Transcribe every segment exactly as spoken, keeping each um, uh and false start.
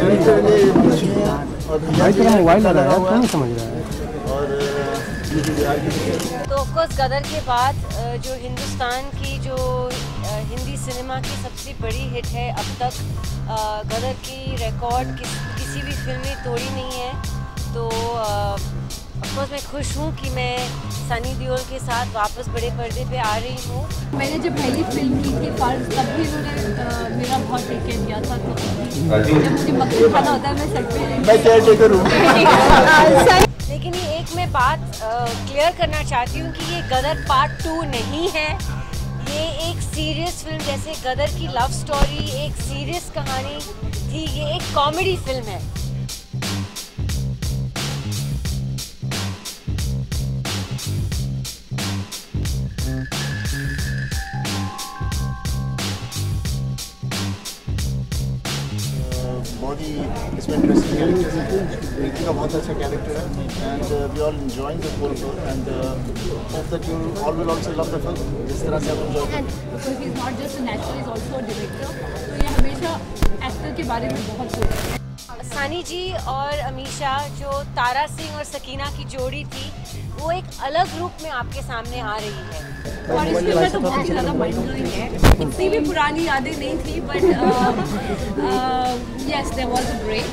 Mobile लगा है, कौन समझ रहा है। तो ऑफकोर्स गदर के बाद जो हिंदुस्तान की जो हिंदी सिनेमा की सबसे बड़ी हिट है अब तक, गदर की रिकॉर्ड किस, किसी भी फिल्म में तोड़ी नहीं है। तो ऑफकोर्स मैं खुश हूँ कि मैं सनी देओल के साथ वापस बड़े पर्दे पे आ रही हूँ। मैंने जब पहली फिल्म की थी फार्ज, तब भी उन्होंने मेरा बहुत टेक केयर किया था। तो जब मुझे मक्खन खाना होता है मैं सेट पे, लेकिन ये एक मैं बात क्लियर करना चाहती हूँ कि ये गदर पार्ट टू नहीं है। ये एक सीरियस फिल्म, जैसे गदर की लव स्टोरी एक सीरियस कहानी थी, ये एक कॉमेडी फिल्म है। बहुत ही इसमें इंटरेस्टिंग कैरेक्टर्स हैं, रिकी का बहुत अच्छा कैरेक्टर है and we are enjoying the whole role and hope that you all will also love the film जिस तरह से आप एंजॉय करेंगे। So he is not just a natural, he is also a director. तो ये हमेशा actor के बारे में बहुत सोचते हैं। सानी जी और अमीशा, जो तारा सिंह और सकीना की जोड़ी थी, वो एक अलग रूप में आपके सामने आ रही है। और इसमें मैं तो बहुत ज़्यादा माइंड ब्लोइंग है, इतनी भी पुरानी यादें नहीं थी। But yes there was a break,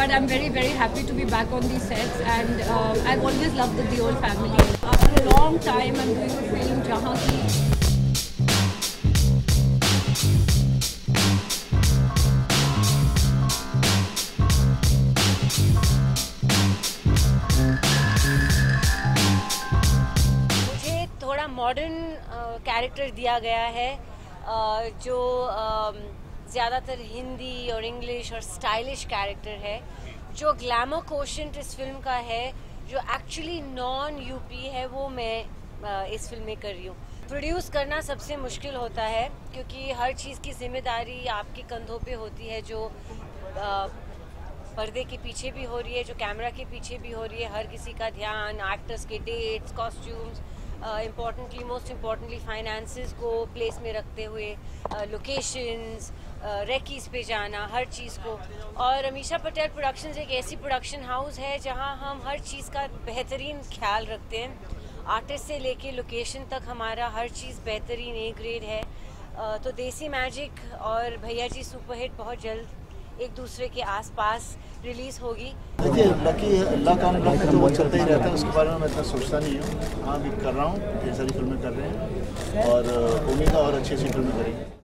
but I'm very very happy to be back on these sets and uh, I've always loved the Deol family. After a long time I'm doing a film jahan ki modern character दिया गया है, जो ज़्यादातर हिंदी और English और stylish character है। जो glamour quotient इस फिल्म का है, जो एक्चुअली नॉन यूपी है, वो मैं इस फिल्म में कर रही हूँ। प्रोड्यूस करना सबसे मुश्किल होता है क्योंकि हर चीज़ की जिम्मेदारी आपके कंधों पे होती है, जो पर्दे के पीछे भी हो रही है, जो कैमरा के पीछे भी हो रही है। हर किसी का ध्यान, एक्टर्स के dates, costumes, importantly most importantly finances को प्लेस में रखते हुए, लोकेशंस, रेकीज़ पे जाना, हर चीज़ को। और अमीशा पटेल प्रोडक्शंस एक ऐसी प्रोडक्शन हाउस है जहां हम हर चीज़ का बेहतरीन ख्याल रखते हैं। आर्टिस्ट से लेके लोकेशन तक हमारा हर चीज़ बेहतरीन ए ग्रेड है। uh, तो देसी मैजिक और भैयाजी सुपरहिट बहुत जल्द एक दूसरे के आसपास रिलीज होगी। देखिए, लकी लक ऑन लक तो चलता ही रहता है, उसके बारे में मैं इतना सोचता नहीं हूँ। हाँ, भी कर रहा हूँ, ढेर सारी फिल्में कर रहे हैं और उम्मीद और अच्छी अच्छी फिल्में करेंगे।